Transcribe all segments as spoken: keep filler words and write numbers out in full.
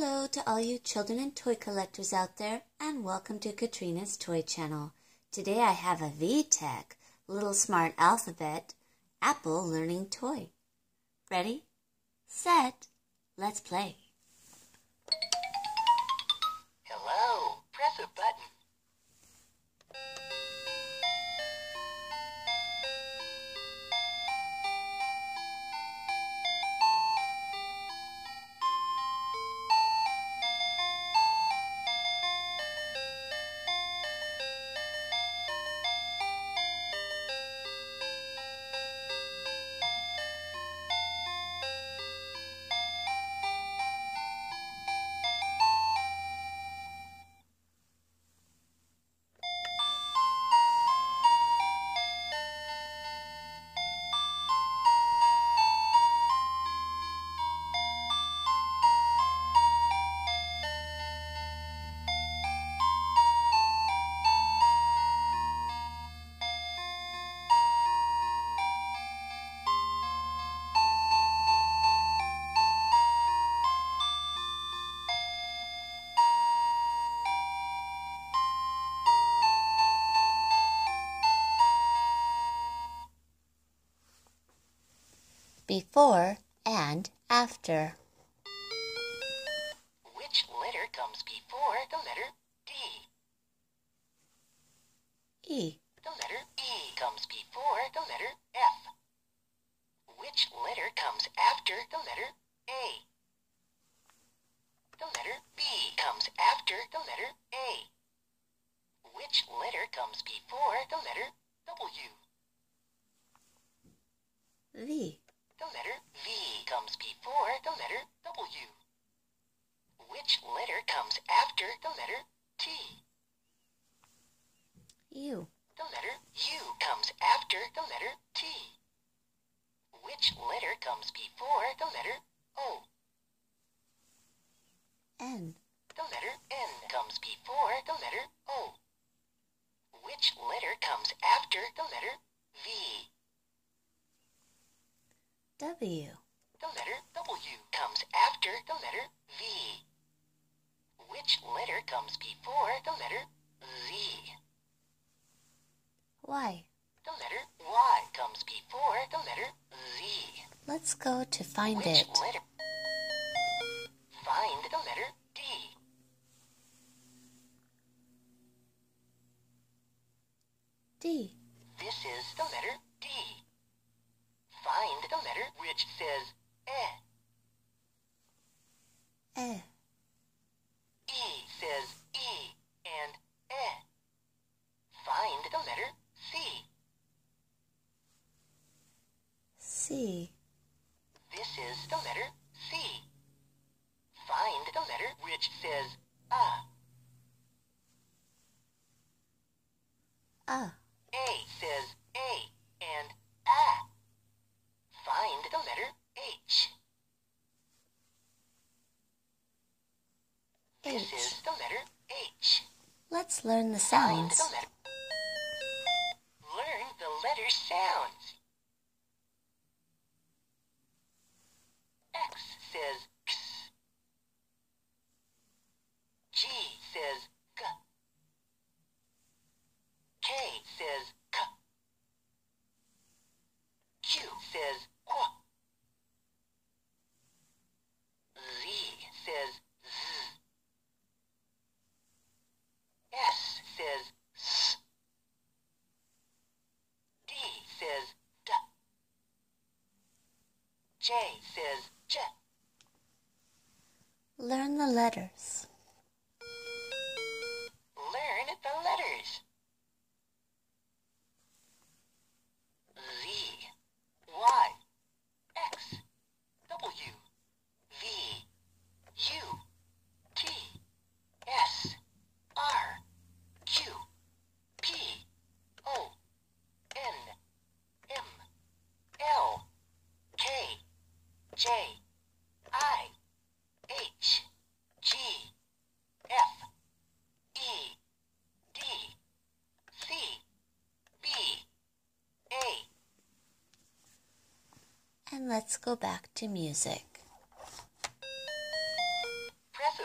Hello to all you children and toy collectors out there, and welcome to Katrina's Toy Channel. Today I have a VTech, Little Smart Alphabet, Apple Learning Toy. Ready, set, let's play. Hello, press a button. Before and after. Which letter comes before the letter D? E. The letter E comes before the letter F. Which letter comes after the letter A? The letter B comes after the letter A. Which letter comes before the letter W? V. The letter V comes before the letter W. Which letter comes after the letter T? U. The letter U comes after the letter T. Which letter comes before the letter O? N. The letter N comes before the letter O. Which letter comes after the letter V? W. The letter W comes after the letter V. Which letter comes before the letter Z? Y. The letter Y comes before the letter Z. Let's go to find it. Which letter? Find the letter D. D. This is the letter D. Find the letter which says eh. Eh. E says E and eh. Find the letter C. C. This is the letter C. Find the letter which says ah. Ah. A says A and ah. Find the letter H. H. This is the letter H. Let's learn the sounds. The letter. Learn the letter sounds. X says X. G says G. K says K. Q says J says J. Learn the letters. Learn the letters. Z, Y, X, W, V, U, T, S, R, Q, P, O, N, M, L, K, J, I, H, G, F, E, D, C, B, A. And let's go back to music. Press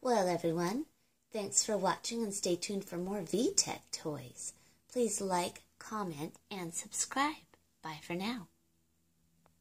Well, everyone, thanks for watching and stay tuned for more VTech toys. Please like, comment, and subscribe. Bye for now.